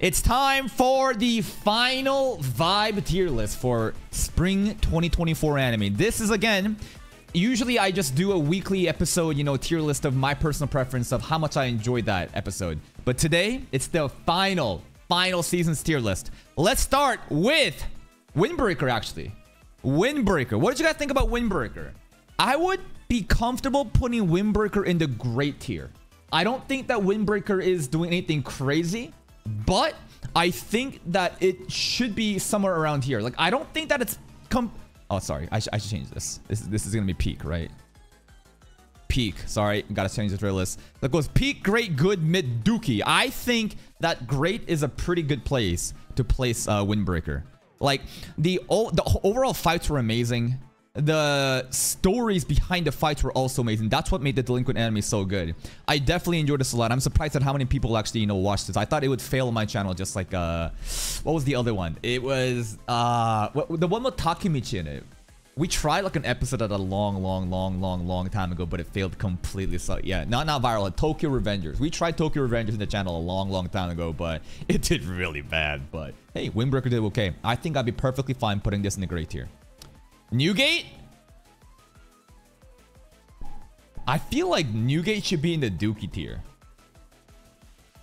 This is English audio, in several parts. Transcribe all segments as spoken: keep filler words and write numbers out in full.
It's time for the final vibe tier list for Spring twenty twenty-four anime. This is, again, usually I just do a weekly episode, you know, tier list of my personal preference of how much I enjoyed that episode. But today, it's the final, final season's tier list. Let's start with Windbreaker, actually. Windbreaker. What did you guys think about Windbreaker? I would be comfortable putting Windbreaker in the great tier. I don't think that Windbreaker is doing anything crazy, but I think that it should be somewhere around here. Like, I don't think that it's come. Oh, sorry. I, sh I should change this. This, this is going to be peak, right? Peak. Sorry. Got to change the tier list. That goes peak, great, good, mid, dookie. I think that great is a pretty good place to place uh, Windbreaker. Like, the, the overall fights were amazing. The stories behind the fights were also amazing. That's what made the Delinquent anime so good. I definitely enjoyed this a lot. I'm surprised at how many people actually, you know, watched this. I thought it would fail on my channel, just like, uh... what was the other one? It was, uh... the one with Tsukimichi in it. We tried, like, an episode at a long, long, long, long, long time ago, but it failed completely. So, yeah, not, not viral. Tokyo Revengers. We tried Tokyo Revengers in the channel a long, long time ago, but it did really bad. But, hey, Windbreaker did okay. I think I'd be perfectly fine putting this in the great tier. Newgate? I feel like Newgate should be in the dookie tier.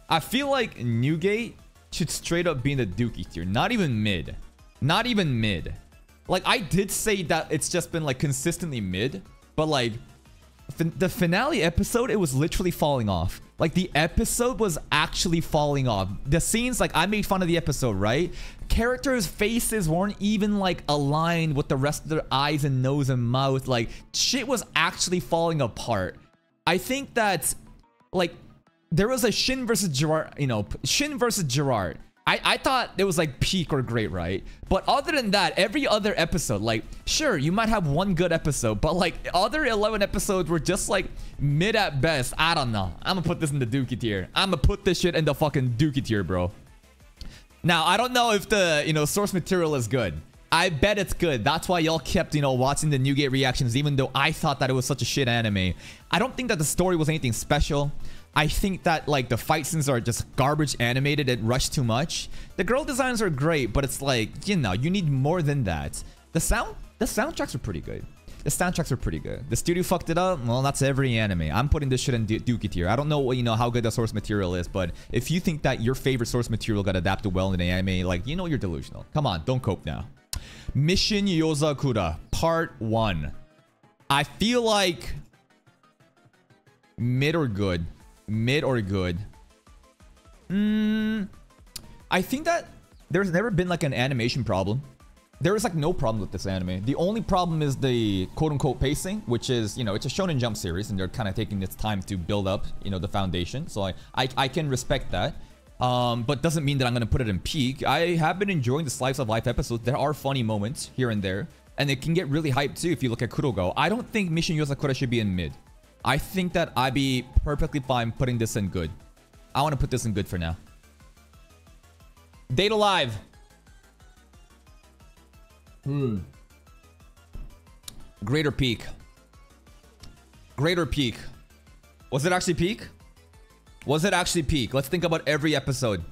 I feel like Newgate should straight up be in the dookie tier. Not even mid. Not even mid. Like, I did say that it's just been, like, consistently mid. But, like, fin the finale episode, it was literally falling off. Like, the episode was actually falling off. The scenes, like, I made fun of the episode, right? Characters' faces weren't even, like, aligned with the rest of their eyes and nose and mouth. Like, shit was actually falling apart. I think that, like, there was a Shin versus Gerard, you know, Shin versus Gerard. I, I thought it was, like, peak or great, right? But other than that, every other episode, like, sure, you might have one good episode, but, like, other eleven episodes were just, like, mid at best. I don't know. I'm gonna put this in the dookie tier. I'm gonna put this shit in the fucking dookie tier, bro. Now, I don't know if the, you know, source material is good. I bet it's good. That's why y'all kept, you know, watching the Newgate reactions, even though I thought that it was such a shit anime. I don't think that the story was anything special. I think that, like, the fight scenes are just garbage animated and rushed too much. The girl designs are great, but it's like, you know, you need more than that. The sound, the soundtracks are pretty good. The soundtracks are pretty good. The studio fucked it up. Well, that's every anime. I'm putting this shit in do dookie tier. I don't know, you know, how good the source material is, but if you think that your favorite source material got adapted well in an anime, like, you know, you're delusional. Come on, don't cope now. Mission Yozakura, part one. I feel like mid or good. Mid or good. Mm, I think that there's never been, like, an animation problem. There is, like, no problem with this anime. The only problem is the quote-unquote pacing, which is, you know, it's a Shonen Jump series, and they're kind of taking its time to build up, you know, the foundation. So I, I, I can respect that. Um, but doesn't mean that I'm going to put it in peak. I have been enjoying the Slice of Life episodes. There are funny moments here and there, and it can get really hyped, too, if you look at Kurogo. I don't think Mission Yozakura should be in mid. I think that I'd be perfectly fine putting this in good. I want to put this in good for now. Date Alive. Hmm. Greater peak. Greater peak. Was it actually peak? Was it actually peak? Let's think about every episode.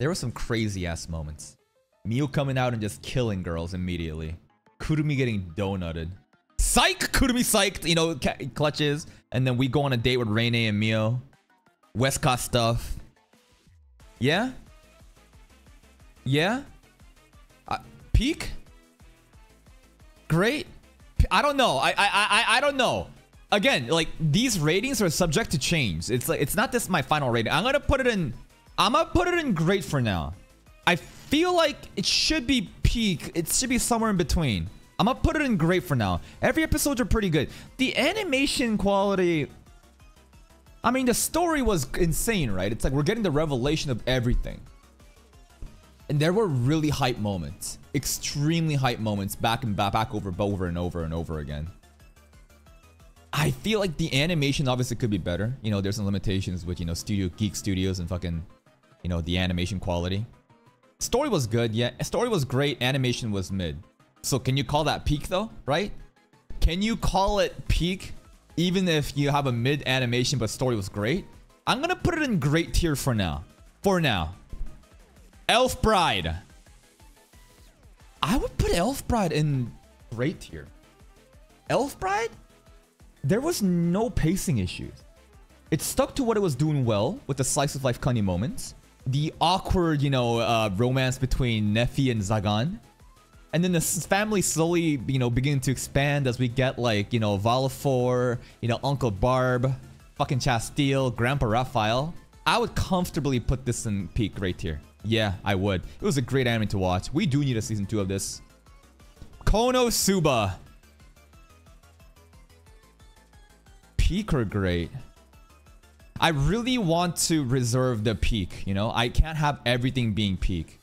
There were some crazy ass moments. Mew coming out and just killing girls immediately. Kurumi getting donutted. Psych! Kurumi psyched, you know, clutches. And then we go on a date with Reine and Mio. West Coast stuff. Yeah? Yeah? Uh, peak? Great? I don't know. I, I, I, I don't know. Again, like, these ratings are subject to change. It's like, it's not this my final rating. I'm gonna put it in... I'm gonna put it in great for now. I feel like it should be peak. It should be somewhere in between. I'm gonna put it in great for now. Every episode's are pretty good. The animation quality... I mean, the story was insane, right? It's like we're getting the revelation of everything. And there were really hype moments. Extremely hype moments back and back, back over, over and over and over again. I feel like the animation obviously could be better. You know, there's some limitations with, you know, Studio Geek Studios and fucking, you know, the animation quality. Story was good, yeah. Story was great. Animation was mid. So can you call that peak, though? Right? Can you call it peak even if you have a mid animation but story was great, I'm gonna put it in great tier for now. For now. Elf Bride. I would put Elf Bride in great tier. Elf Bride? There was no pacing issues. It stuck to what it was doing well with the slice of life cunny moments. The awkward, you know, uh, romance between Nefi and Zagan. And then the family slowly, you know, begin to expand as we get, like, you know, Valifor, you know, Uncle Barb, fucking Chastille, Grandpa Raphael. I would comfortably put this in peak great tier. Yeah, I would. It was a great anime to watch. We do need a season two of this. Kono Suba. Peak or great? I really want to reserve the peak, you know? I can't have everything being peak.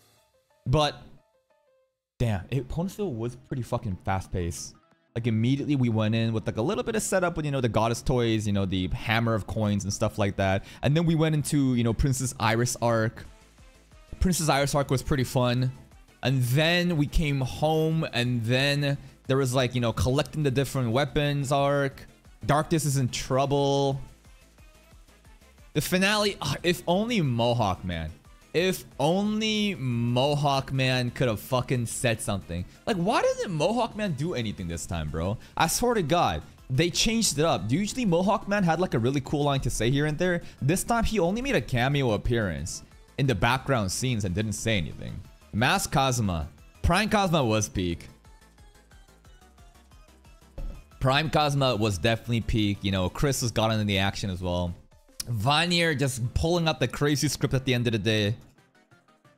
But damn, it, Konosuba was pretty fucking fast-paced. Like, immediately we went in with, like, a little bit of setup with, you know, the goddess toys, you know, the hammer of coins and stuff like that. And then we went into, you know, Princess Iris arc. Princess Iris arc was pretty fun. And then we came home, and then there was, like, you know, collecting the different weapons arc. Darkness is in trouble. The finale, if only Mohawk Man. If only Mohawk Man could have fucking said something. Like, why doesn't Mohawk Man do anything this time, bro? I swear to God, they changed it up. Usually Mohawk Man had like a really cool line to say here and there. This time he only made a cameo appearance in the background scenes and didn't say anything. Mask Kazuma. Prime Kazuma was peak. Prime Kazuma was definitely peak. You know, Chris has gotten in the action as well. Vanier just pulling out the crazy script at the end of the day.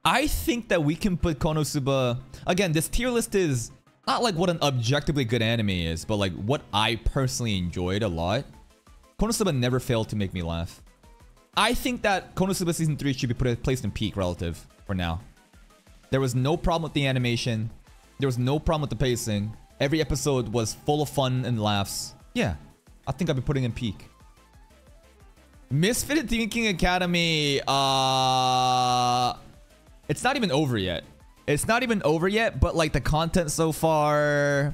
I think that we can put Konosuba... Again, this tier list is not like what an objectively good anime is, but like what I personally enjoyed a lot. Konosuba never failed to make me laugh. I think that Konosuba Season three should be put, placed in peak relative for now. There was no problem with the animation. There was no problem with the pacing. Every episode was full of fun and laughs. Yeah, I think I'd be putting in peak. Misfit Thinking Academy, uh, it's not even over yet. It's not even over yet, but like the content so far,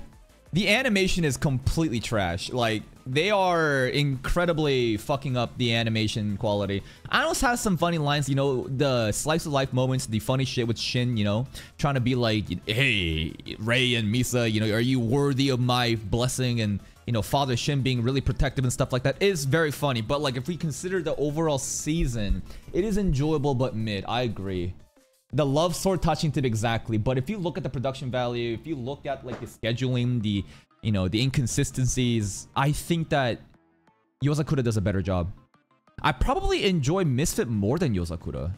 the animation is completely trash. Like, they are incredibly fucking up the animation quality. I also have some funny lines, you know, the slice of life moments, the funny shit with Shin, you know, trying to be like, hey, Rei and Misa, you know, are you worthy of my blessing? And you know, Father Shin being really protective and stuff like that is very funny. But like, if we consider the overall season, it is enjoyable but mid. I agree. The love sword touching tip exactly. But if you look at the production value, if you look at like the scheduling, the, you know, the inconsistencies, I think that Yozakura does a better job. I probably enjoy Misfit more than Yozakura.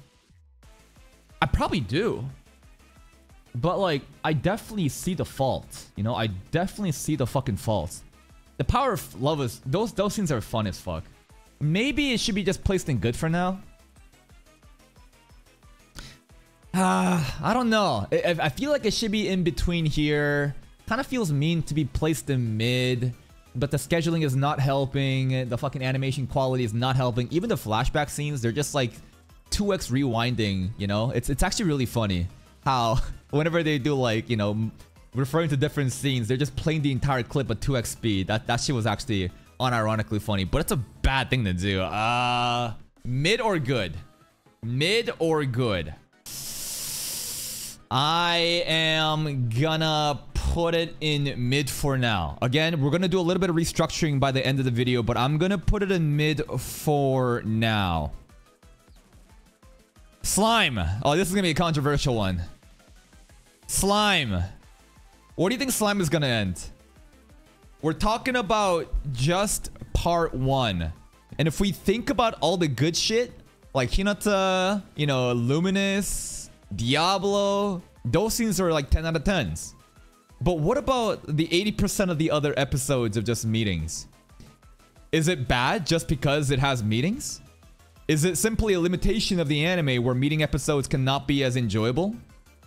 I probably do. But like, I definitely see the fault. You know, I definitely see the fucking faults. The power of love is... Those, those scenes are fun as fuck. Maybe it should be just placed in good for now. Uh, I don't know. I, I feel like it should be in between here. Kind of feels mean to be placed in mid. But the scheduling is not helping. The fucking animation quality is not helping. Even the flashback scenes, they're just like two X rewinding, you know? It's, it's actually really funny how whenever they do like, you know... referring to different scenes, they're just playing the entire clip at two X speed. That that shit was actually unironically funny, but it's a bad thing to do. Uh, mid or good? Mid or good? I am gonna put it in mid for now. Again, we're gonna do a little bit of restructuring by the end of the video, but I'm gonna put it in mid for now. Slime. Oh, this is gonna be a controversial one. Slime. Where do you think Slime is gonna end? We're talking about just part one. And if we think about all the good shit, like Hinata, you know, Luminous, Diablo, those scenes are like ten out of tens. But what about the eighty percent of the other episodes of just meetings? Is it bad just because it has meetings? Is it simply a limitation of the anime where meeting episodes cannot be as enjoyable?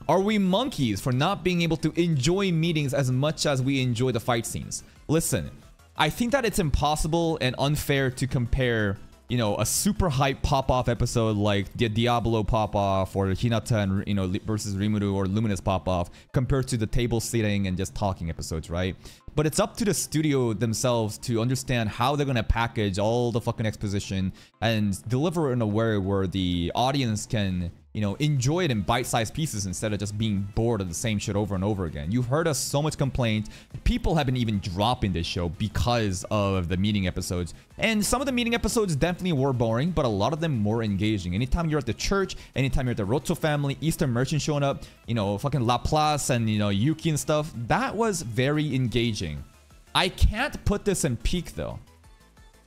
Are we monkeys for not being able to enjoy meetings as much as we enjoy the fight scenes? Listen, I think that it's impossible and unfair to compare, you know, a super hype pop-off episode like the Diablo pop-off or Hinata and, you know, versus Rimuru or Luminous pop-off compared to the table sitting and just talking episodes, right? But it's up to the studio themselves to understand how they're going to package all the fucking exposition and deliver it in a way where the audience can, you know, enjoy it in bite-sized pieces instead of just being bored of the same shit over and over again. You've heard us so much complaint. People have been even dropping this show because of the meeting episodes. And some of the meeting episodes definitely were boring, but a lot of them were engaging. Anytime you're at the church, anytime you're at the Roto family, Eastern merchant showing up, you know, fucking Laplace and, you know, Yuki and stuff, that was very engaging. I can't put this in peak, though.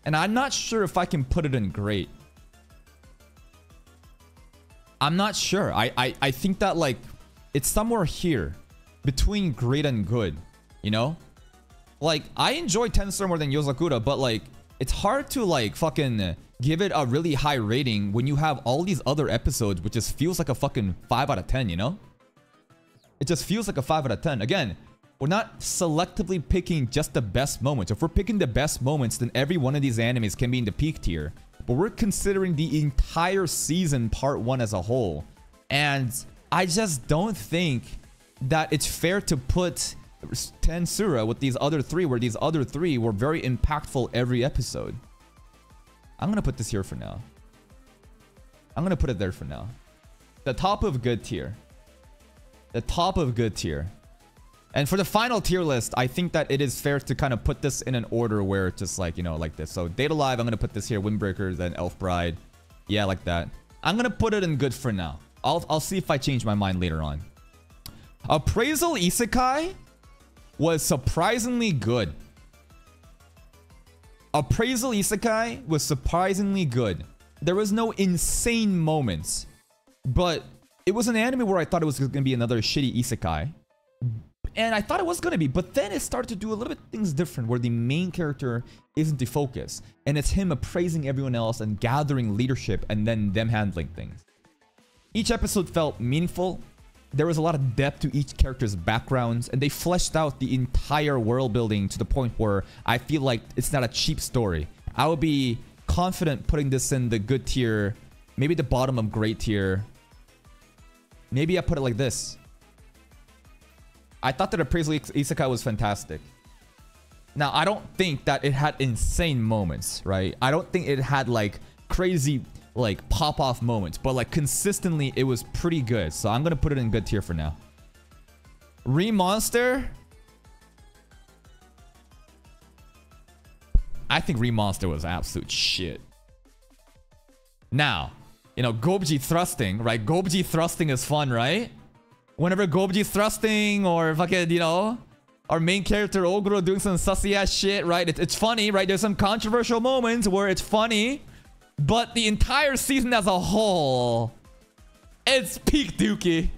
And I'm not sure if I can put it in great. I'm not sure. I, I, I think that, like, it's somewhere here between great and good, you know? Like, I enjoy Tensei more than Yozakura, but, like, it's hard to, like, fucking give it a really high rating when you have all these other episodes, which just feels like a fucking five out of ten, you know? It just feels like a five out of ten. Again, we're not selectively picking just the best moments. If we're picking the best moments, then every one of these animes can be in the peak tier. But we're considering the entire season part one as a whole. And I just don't think that it's fair to put Tensura with these other three, where these other three were very impactful every episode. I'm going to put this here for now. I'm going to put it there for now. The top of good tier. The top of good tier. And for the final tier list, I think that it is fair to kind of put this in an order where it's just like, you know, like this. So Date Alive, I'm going to put this here. Windbreaker, then Elf Bride. Yeah, like that. I'm going to put it in good for now. I'll, I'll see if I change my mind later on. Appraisal Isekai was surprisingly good. Appraisal Isekai was surprisingly good. There was no insane moments. But it was an anime where I thought it was going to be another shitty isekai. And I thought it was going to be, but then it started to do a little bit things different where the main character isn't the focus. And it's him appraising everyone else and gathering leadership and then them handling things. Each episode felt meaningful. There was a lot of depth to each character's backgrounds. And they fleshed out the entire world building to the point where I feel like it's not a cheap story. I would be confident putting this in the good tier, maybe the bottom of great tier. Maybe I put it like this. I thought that Appraisal Isekai was fantastic. Now, I don't think that it had insane moments, right? I don't think it had, like, crazy, like, pop-off moments. But, like, consistently, it was pretty good. So, I'm going to put it in good tier for now. Re Monster? I think Re Monster was absolute shit. Now, you know, Gobji thrusting, right? Gobji thrusting is fun, right? Whenever Gobji's thrusting or fucking, you know, our main character Oguro doing some sussy ass shit, right? It, it's funny, right? There's some controversial moments where it's funny, but the entire season as a whole, it's peak dookie.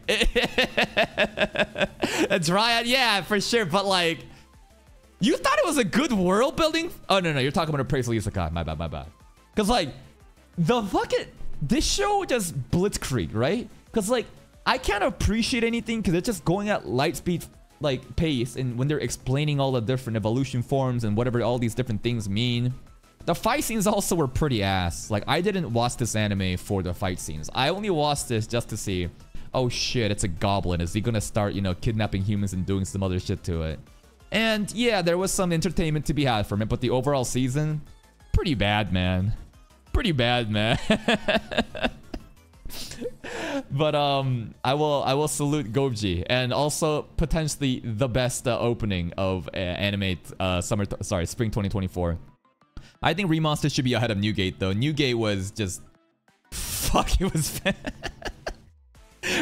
A Dryad, yeah, for sure. But like, you thought it was a good world building? Oh, no, no, you're talking about Appraisal Isekai. My bad, my bad. Because like, the fucking, this show just blitzkrieg, right? Because like, I can't appreciate anything because they're just going at light speed, like, pace. And when they're explaining all the different evolution forms and whatever all these different things mean. The fight scenes also were pretty ass. Like, I didn't watch this anime for the fight scenes. I only watched this just to see, oh shit, it's a goblin. Is he gonna start, you know, kidnapping humans and doing some other shit to it? And yeah, there was some entertainment to be had from it. But the overall season, pretty bad, man. Pretty bad, man. But um, I will I will salute Gobji and also potentially the best uh, opening of uh, anime uh, summer sorry spring twenty twenty-four. I think Re Monster should be ahead of Newgate though. Newgate was just fuck it was.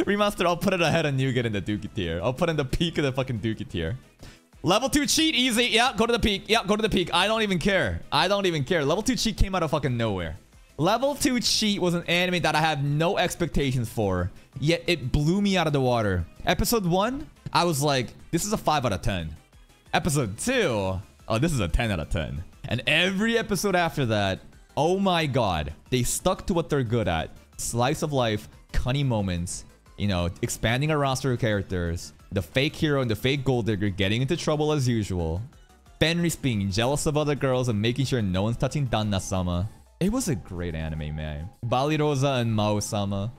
Re Monster, I'll put it ahead of Newgate in the dookie tier. I'll put in the peak of the fucking dookie tier. Level two cheat easy. Yeah, go to the peak. Yeah, go to the peak. I don't even care. I don't even care. Level two cheat came out of fucking nowhere. Level two Cheat was an anime that I have no expectations for, yet it blew me out of the water. Episode one, I was like, this is a five out of ten. Episode two, oh, this is a ten out of ten. And every episode after that, oh my god, they stuck to what they're good at. Slice of life, cunning moments, you know, expanding a roster of characters, the fake hero and the fake gold digger getting into trouble as usual, Fenris being jealous of other girls and making sure no one's touching Danna-sama. It was a great anime, man. Balirosa and Mao-sama.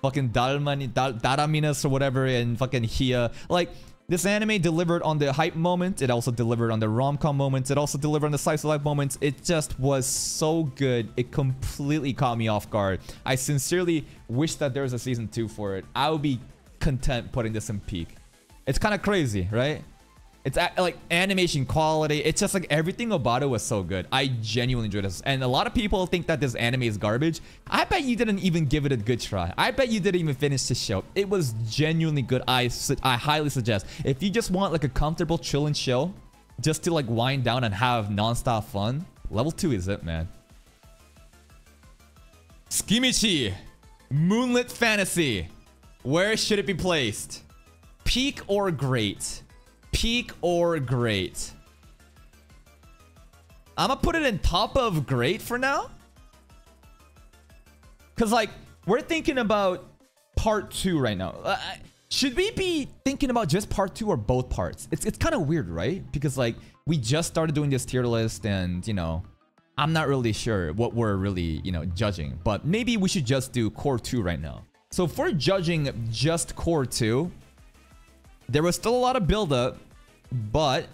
Fucking Dalmani, Dal Daraminus or whatever and fucking Hiya. Like, This anime delivered on the hype moment. It also delivered on the rom-com moments. It also delivered on the slice of life moments. It just was so good. It completely caught me off guard. I sincerely wish that there was a season two for it. I would be content putting this in peak. It's kind of crazy, right? It's like animation quality. It's just like everything about it was so good. I genuinely enjoyed this. And a lot of people think that this anime is garbage. I bet you didn't even give it a good try. I bet you didn't even finish this show. It was genuinely good. I, I highly suggest. If you just want like a comfortable chilling show, just to like wind down and have nonstop fun, Level two is it, man. Tsukimichi. Moonlit Fantasy. Where should it be placed? Peak or great? Peak or great? I'm gonna put it in top of great for now, because like we're thinking about part two right now. Uh, should we be thinking about just part two or both parts? It's, it's kind of weird, right? Because like we just started doing this tier list, and you know, I'm not really sure what we're really, you know, judging, but maybe we should just do core two right now. So if we're judging just core two, there was still a lot of buildup, but,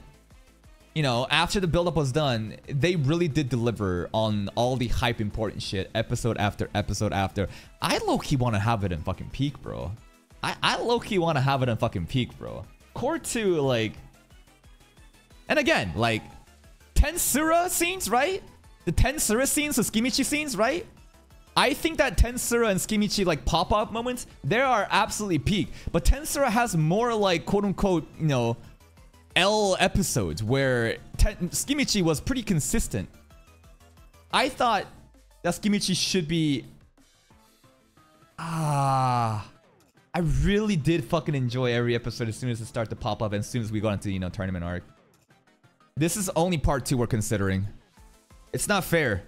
you know, after the buildup was done, they really did deliver on all the hype important shit, episode after episode after. I low-key want to have it in fucking peak, bro. I, I low-key want to have it in fucking peak, bro. Core two, like... And again, like, Tensura scenes, right? The Tensura scenes, the Tsukimichi scenes, right? I think that Tensura and Tsukimichi like pop-up moments, they are absolutely peak. But Tensura has more like quote-unquote, you know, L episodes where Tsukimichi was pretty consistent. I thought that Tsukimichi should be... Ah... I really did fucking enjoy every episode as soon as it started to pop up and as soon as we got into, you know, tournament arc. This is only part two we're considering. It's not fair.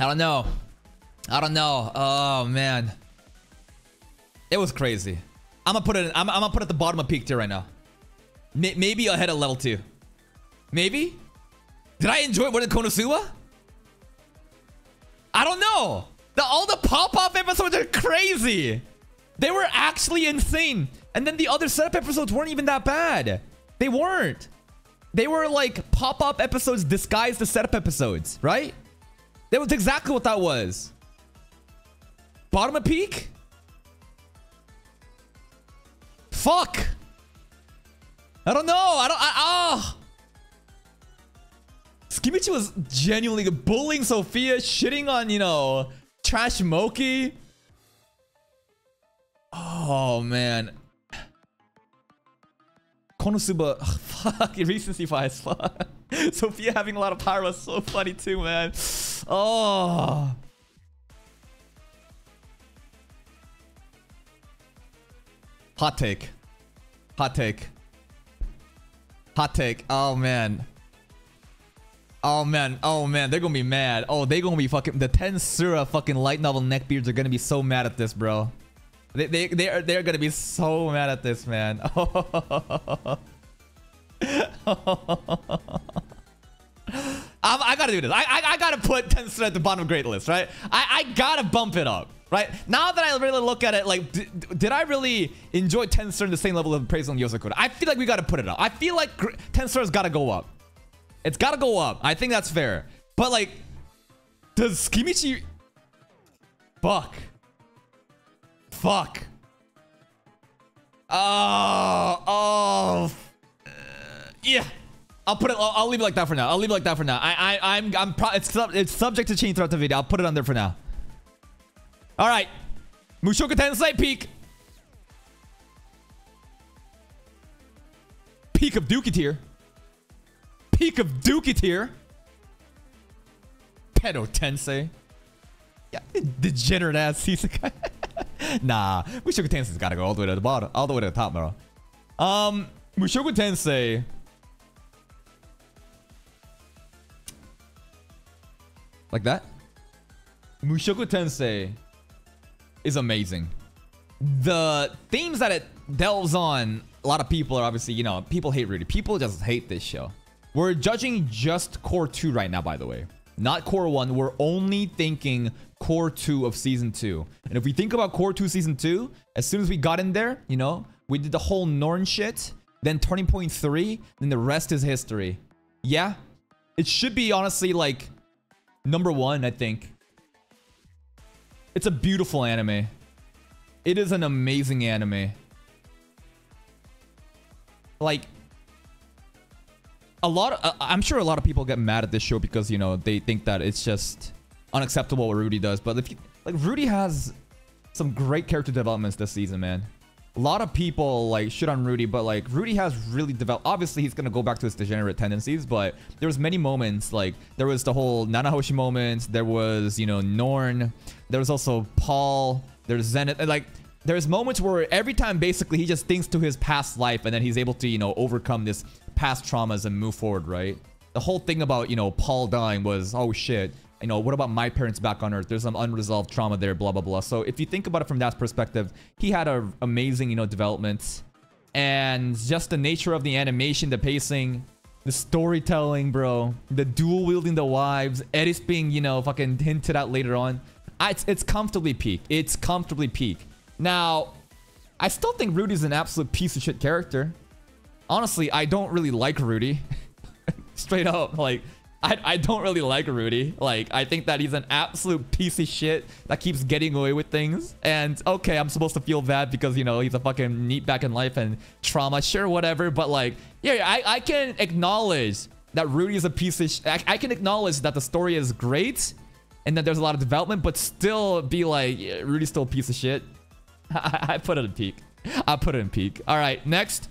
I don't know. I don't know. Oh man, it was crazy. I'm gonna put it. In, I'm, I'm gonna put it at the bottom of peak tier right now. M maybe ahead of Level two. Maybe. Did I enjoy it more than Kono Suba? I don't know. The, all the pop-up episodes are crazy. They were actually insane. And then the other setup episodes weren't even that bad. They weren't. They were like pop-up episodes disguised as setup episodes, right? That was exactly what that was. Bottom of peak? Fuck! I don't know. I don't. Ah! Oh. Tsukimichi was genuinely bullying Sophia, shitting on, you know, Trash Moki. Oh, man. Konosuba. Oh, fuck. Recency bias. Fuck. Sophia having a lot of power was so funny, too, man. Oh, hot take, hot take, hot take. Oh man, oh man, oh man. They're gonna be mad. Oh, they're gonna be fucking the Tensura fucking light novel neckbeards are gonna be so mad at this, bro. They they they are they're gonna be so mad at this, man. Oh. I'm, I gotta do this. I, I, I gotta put Tensura at the bottom of great list, right? I, I gotta bump it up, right? Now that I really look at it, like, d did I really enjoy Tensura in the same level of Appraisal and Yozakura? I feel like we gotta put it up. I feel like Tensura's gotta go up. It's gotta go up. I think that's fair. But, like, does Tsukimichi... Fuck. Fuck. Oh, oh. Uh, yeah. I'll put it. I'll, I'll leave it like that for now. I'll leave it like that for now. I, I, I'm, I'm. Pro it's, sub it's subject to change throughout the video. I'll put it on there for now. All right, Mushoku Tensei peak, peak of Dookie tier, peak of Dookie tier. Pedo Tensei, yeah, degenerate ass isekai. Nah, Mushoku Tensei's gotta go all the way to the bottom, all the way to the top, bro. Um, Mushoku Tensei. Like that? Mushoku Tensei is amazing. The themes that it delves on, a lot of people are obviously, you know, people hate Rudy. People just hate this show. We're judging just core two right now, by the way. not core one. We're only thinking core two of season two. And if we think about core two season two, as soon as we got in there, you know, we did the whole Norn shit, then turning point three, then the rest is history. Yeah, it should be honestly like number one, I think. It's a beautiful anime. It is an amazing anime. Like, a lot of, I'm sure a lot of people get mad at this show because, you know, they think that it's just unacceptable what Rudy does. But if you, like, Rudy has some great character developments this season, man. A lot of people like shit on Rudy, but like Rudy has really developed. Obviously, he's gonna go back to his degenerate tendencies, but there was many moments. Like there was the whole Nanahoshi moment. There was, you know, Norn. There was also Paul. There's Zenith. And, like, there's moments where every time basically he just thinks to his past life, and then he's able to, you know, overcome this past traumas and move forward, right? The whole thing about, you know, Paul dying was, oh shit, you know, what about my parents back on Earth? There's some unresolved trauma there, blah, blah, blah. So if you think about it from that perspective, he had an amazing, you know, development. And just the nature of the animation, the pacing, the storytelling, bro. The dual wielding the wives, Eris being, you know, fucking hinted at later on. I, it's, it's comfortably peak. It's comfortably peak. Now, I still think Rudy's an absolute piece of shit character. Honestly, I don't really like Rudy. Straight up, like, I, I don't really like Rudy. Like, I think that he's an absolute piece of shit that keeps getting away with things. And, okay, I'm supposed to feel bad because, you know, he's a fucking neatback in life and trauma. Sure, whatever. But, like, yeah, I, I can acknowledge that Rudy is a piece of shit. I, I can acknowledge that the story is great and that there's a lot of development, but still be like, yeah, Rudy's still a piece of shit. I, I put it in peak. I put it in peak. All right, next.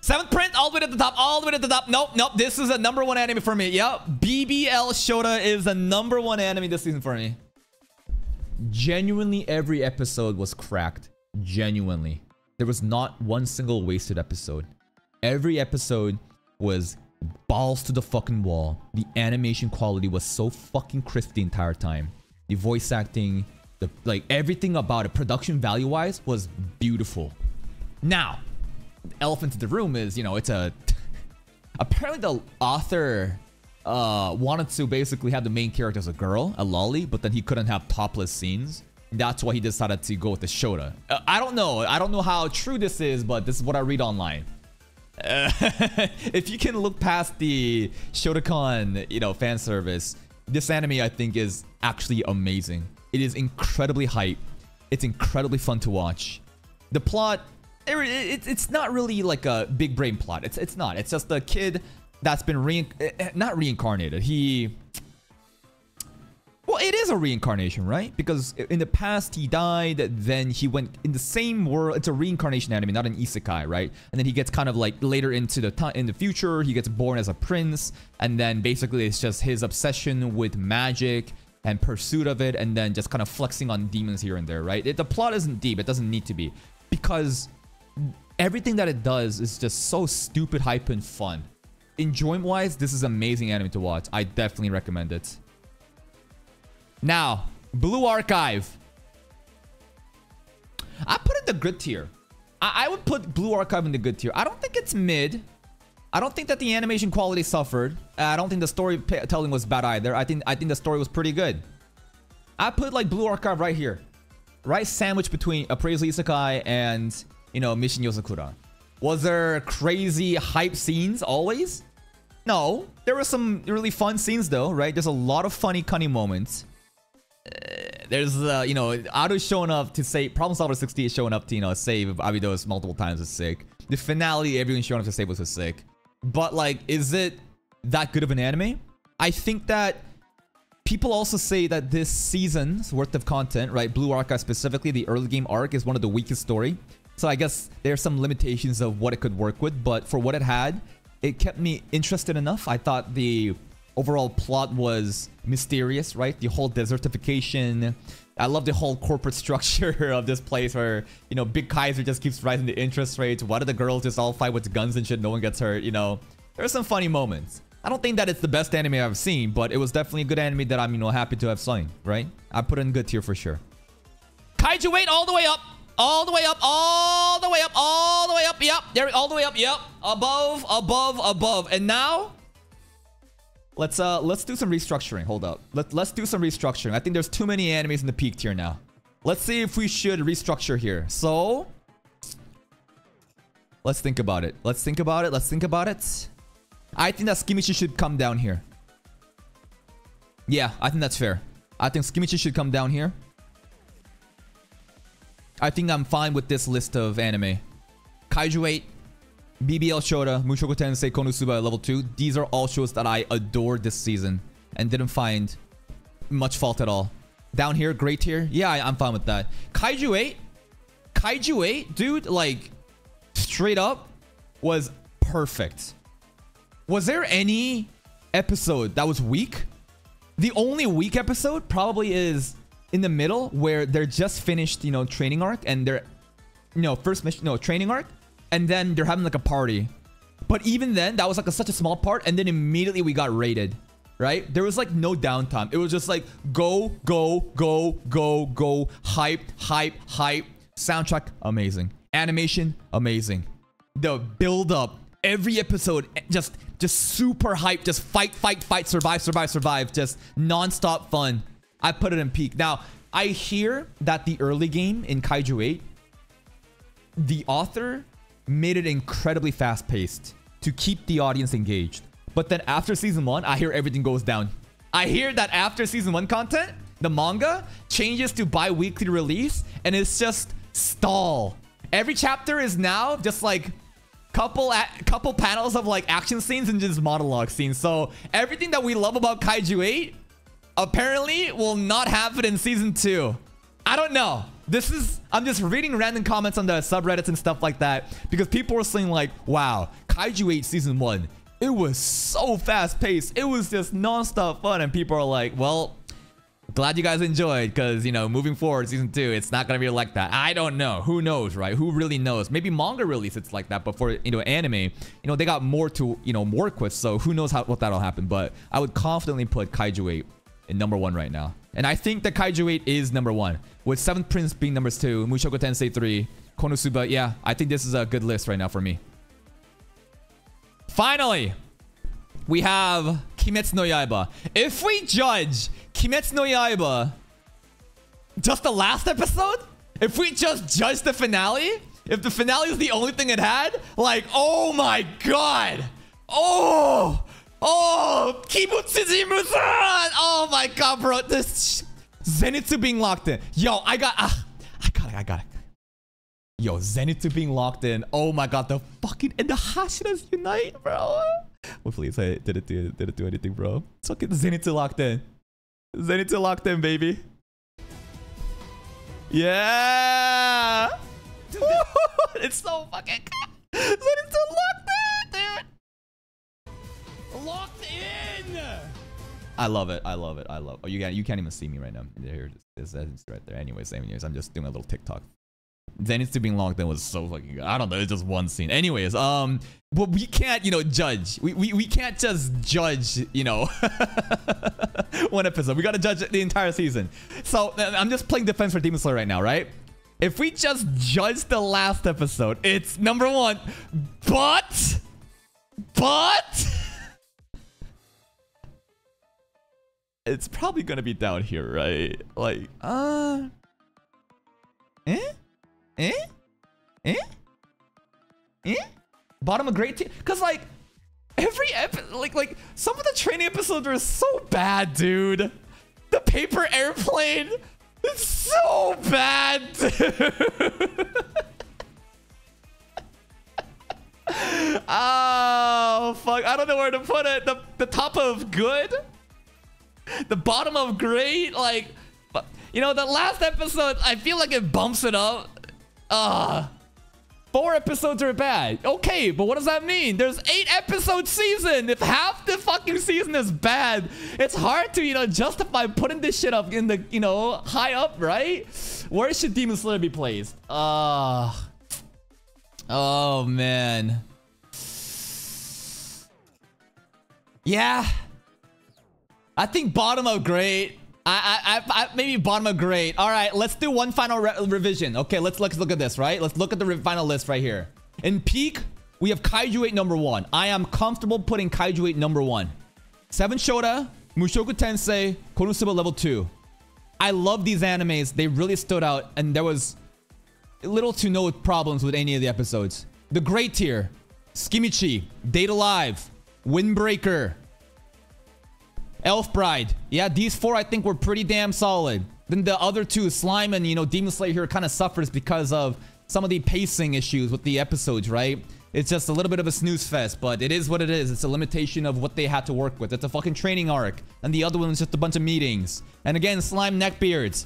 Seventh Prince, all the way to the top, all the way to the top. Nope, nope, this is a number one anime for me. Yep, B B L Shota is the number one anime this season for me. Genuinely, every episode was cracked. Genuinely. There was not one single wasted episode. Every episode was balls to the fucking wall. The animation quality was so fucking crisp the entire time. The voice acting, the like everything about it, production value-wise, was beautiful. Now, elephant in the room is, you know, it's a apparently the author uh wanted to basically have the main character as a girl, a loli, but then he couldn't have topless scenes. That's why he decided to go with the Shota. uh, I don't know I don't know how true this is, but this is what I read online. Uh, if you can look past the Shotokan, you know, fan service, this anime I think is actually amazing. It is incredibly hype. It's incredibly fun to watch. The plot, It, it, it's not really like a big brain plot. It's it's not. It's just a kid that's been re not reincarnated. He, well, it is a reincarnation, right? Because in the past he died, then he went in the same world. It's a reincarnation anime, not an isekai, right? And then he gets kind of like later into the time in the future. He gets born as a prince, and then basically it's just his obsession with magic and pursuit of it, and then just kind of flexing on demons here and there, right? It, the plot isn't deep. It doesn't need to be, because everything that it does is just so stupid, hype, and fun. Enjoyment-wise, this is amazing anime to watch. I definitely recommend it. Now, Blue Archive. I put it in the good tier. I, I would put Blue Archive in the good tier. I don't think it's mid. I don't think that the animation quality suffered. I don't think the storytelling was bad either. I think I think the story was pretty good. I put like Blue Archive right here, right sandwiched between Appraisal Isekai and, you know, Mission Yozakura. Was there crazy hype scenes always? No. There were some really fun scenes though, right? There's a lot of funny, cunning moments. Uh, there's, uh, you know, Aru's showing up to save... Problem Solver sixty is showing up to, you know, save Abydos multiple times is sick. The finale, everyone showing up to save was sick. But, like, is it that good of an anime? I think that... People also say that this season's worth of content, right? Blue Archive specifically, the early game arc, is one of the weakest story. So I guess there's some limitations of what it could work with, but for what it had, it kept me interested enough. I thought the overall plot was mysterious, right? The whole desertification. I love the whole corporate structure of this place where, you know, Big Kaiser just keeps rising the interest rates. Why do the girls just all fight with guns and shit? No one gets hurt, you know? There are some funny moments. I don't think that it's the best anime I've seen, but it was definitely a good anime that I'm, you know, happy to have seen, right? I put it in good tier for sure. Kaiju eight all the way up. All the way up, all the way up, all the way up, yep. There, all the way up, yep. Above, above, above. And now, Let's uh let's do some restructuring. Hold up. Let let's do some restructuring. I think there's too many animes in the peak tier now. Let's see if we should restructure here. So let's think about it. Let's think about it. Let's think about it. I think that Tsukimichi should come down here. Yeah, I think that's fair. I think Tsukimichi should come down here. I think I'm fine with this list of anime. Kaiju eight, B B L Shota, Mushoku Tensei, Kono Suba, Level two. These are all shows that I adored this season and didn't find much fault at all. Down here, great tier. Yeah, I, I'm fine with that. Kaiju eight? Kaiju eight, dude, like, straight up, was perfect. Was there any episode that was weak? The only weak episode probably is in the middle where they're just finished, you know, training arc and they're, you know, first mission, no, training arc. And then they're having like a party. But even then, that was like a, such a small part. And then immediately we got raided, right? There was like no downtime. It was just like go, go, go, go, go. Hype, hype, hype. Soundtrack, amazing. Animation, amazing. The build up. Every episode, just just super hype. Just fight, fight, fight, survive, survive, survive. Just nonstop fun. I put it in peak. Now, I hear that the early game in Kaiju eight, the author made it incredibly fast-paced to keep the audience engaged. But then after Season one, I hear everything goes down. I hear that after Season one content, the manga changes to bi-weekly release, and it's just stall. Every chapter is now just like couple at couple panels of like action scenes and just monologue scenes. So everything that we love about Kaiju eight apparently will not happen in season two. I don't know. This is, I'm just reading random comments on the subreddits and stuff like that because people were saying like, wow, Kaiju eight season one, it was so fast paced, it was just non-stop fun. And people are like, well, glad you guys enjoyed, because, you know, moving forward, Season two, it's not going to be like that. I don't know. Who knows, right? Who really knows? Maybe manga release, it's like that, but for, you know, anime, you know, they got more to, you know, work with, so who knows how what that'll happen. But I would confidently put Kaiju eight in number one right now. And I think that Kaiju eight is number one, with Seventh Prince being numbers two, Mushoku Tensei three, Konosuba. Yeah, I think this is a good list right now for me. Finally, we have Kimetsu no Yaiba. If we judge Kimetsu no Yaiba just the last episode, if we just judge the finale, if the finale is the only thing it had, like, oh my god, oh oh Kibutsujimuzan, oh my god, bro, this Zenitsu being locked in, yo, I got ah, I got it, I got it. Yo, Zenitsu being locked in. Oh my god, the fucking and the Hashiras unite, bro. Well, please, I didn't do didn't do anything, bro. It's okay. Zenitsu locked in. Zenitsu locked in, baby. Yeah. Dude, it's so fucking good. Zenitsu locked in, dude. Locked in. I love it. I love it. I love. It. Oh, you can't. You can't even see me right now. There it is. It's right there. Anyways, anyways, I'm just doing a little TikTok. Zenitsu being locked in was so fucking good. I don't know. It's just one scene. Anyways, um, but we can't, you know, judge. We we, we can't just judge, you know, one episode. We gotta judge the entire season. So I'm just playing defense for Demon Slayer right now, right? If we just judge the last episode, it's number one. But, but, it's probably gonna be down here, right? Like, uh, eh. Eh? Eh? Eh? Bottom of great tier? Cause like, every episode, like, like, some of the training episodes are so bad, dude. The paper airplane is so bad, dude. Oh, fuck. I don't know where to put it. The, the top of good? The bottom of great? Like, you know, the last episode, I feel like it bumps it up. Uh, four episodes are bad. Okay, but what does that mean? There's eight episode season. If half the fucking season is bad, it's hard to, you know, justify putting this shit up in the, you know, high up, right? Where should Demon Slayer be placed? Uh, oh, man. Yeah. I think bottom of grade. I, I, I, maybe bottom of grade. All right, let's do one final re revision. Okay, let's, let's look at this, right? Let's look at the final list right here. In peak, we have Kaiju eight number one. I am comfortable putting Kaiju eight number one. Seven Shoda, Mushoku Tensei, Kono Suba Level Two. I love these animes. They really stood out, and there was little to no problems with any of the episodes. The Great Tier, Tsukimichi, Date Alive, Windbreaker, Elf Bride. Yeah, these four I think were pretty damn solid. Then the other two, Slime and, you know, Demon Slayer here, kind of suffers because of some of the pacing issues with the episodes, right? It's just a little bit of a snooze fest, but it is what it is. It's a limitation of what they had to work with. It's a fucking training arc. And the other one was just a bunch of meetings. And again, Slime Neckbeards.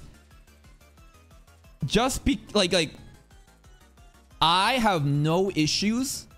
Just be like, like, I have no issues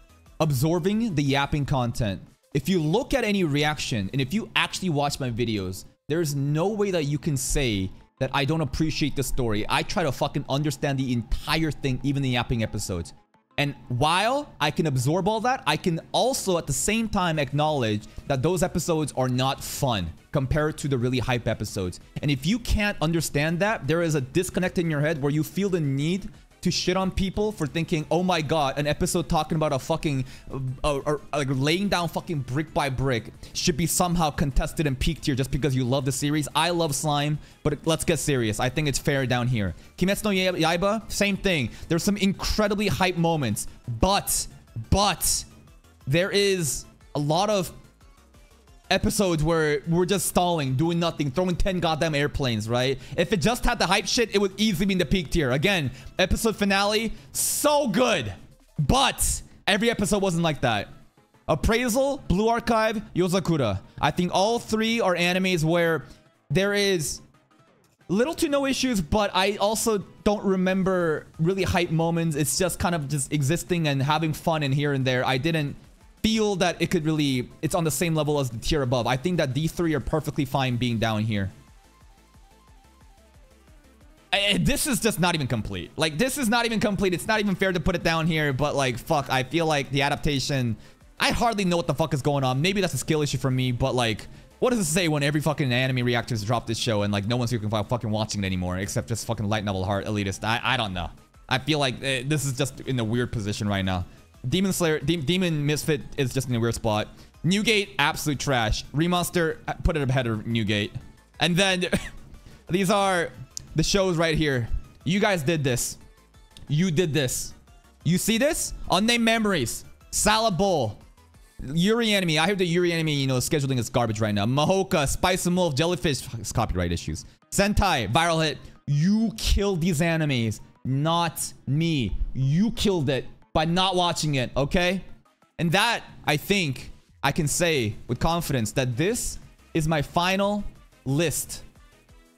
absorbing the yapping content. If you look at any reaction, and if you actually watch my videos, there's no way that you can say that I don't appreciate the story. I try to fucking understand the entire thing, even the yapping episodes. And while I can absorb all that, I can also at the same time acknowledge that those episodes are not fun compared to the really hype episodes. And if you can't understand that, there is a disconnect in your head where you feel the need to shit on people for thinking, oh my god, an episode talking about a fucking, or uh, uh, uh, laying down fucking brick by brick should be somehow contested and peaked here just because you love the series. I love Slime, but let's get serious. I think it's fair down here. Kimetsu no Yaiba, same thing. There's some incredibly hype moments, but, but, there is a lot of episodes where we're just stalling, doing nothing, throwing ten goddamn airplanes, right? If it just had the hype shit, it would easily be in the peak tier. Again, episode finale, so good. But every episode wasn't like that. Appraisal, Blue Archive, Yozakura. I think all three are animes where there is little to no issues, but I also don't remember really hype moments. It's just kind of just existing and having fun and here and there. I didn't feel that it could really, it's on the same level as the tier above. I think that these three are perfectly fine being down here. I, this is just not even complete. Like, this is not even complete. It's not even fair to put it down here, but like, fuck, I feel like the adaptation, I hardly know what the fuck is going on. Maybe that's a skill issue for me, but like, what does it say when every fucking anime reactors drop this show and like no one's even fucking watching it anymore except just fucking light novel heart elitist? I, I don't know. I feel like uh, this is just in a weird position right now. Demon Slayer, De Demon Misfit is just in a weird spot. Newgate, absolute trash. Re Monster, put it ahead of Newgate. And then, these are the shows right here. You guys did this. You did this. You see this? Unnamed Memories. Salad Bowl. Yuri Anime. I heard the Yuri Anime, you know, scheduling is garbage right now. Mahoka, Spice and Wolf, Jellyfish. It's copyright issues. Sentai, Viral Hit. You killed these animes. Not me. You killed it by not watching it, okay? And that, I think, I can say with confidence that this is my final list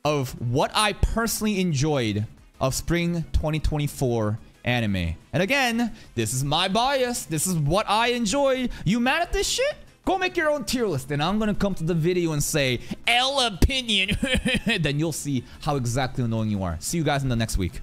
of what I personally enjoyed of Spring twenty twenty-four anime. And again, this is my bias. This is what I enjoyed. You mad at this shit? Go make your own tier list, and I'm gonna come to the video and say, L opinion. Then you'll see how exactly annoying you are. See you guys in the next week.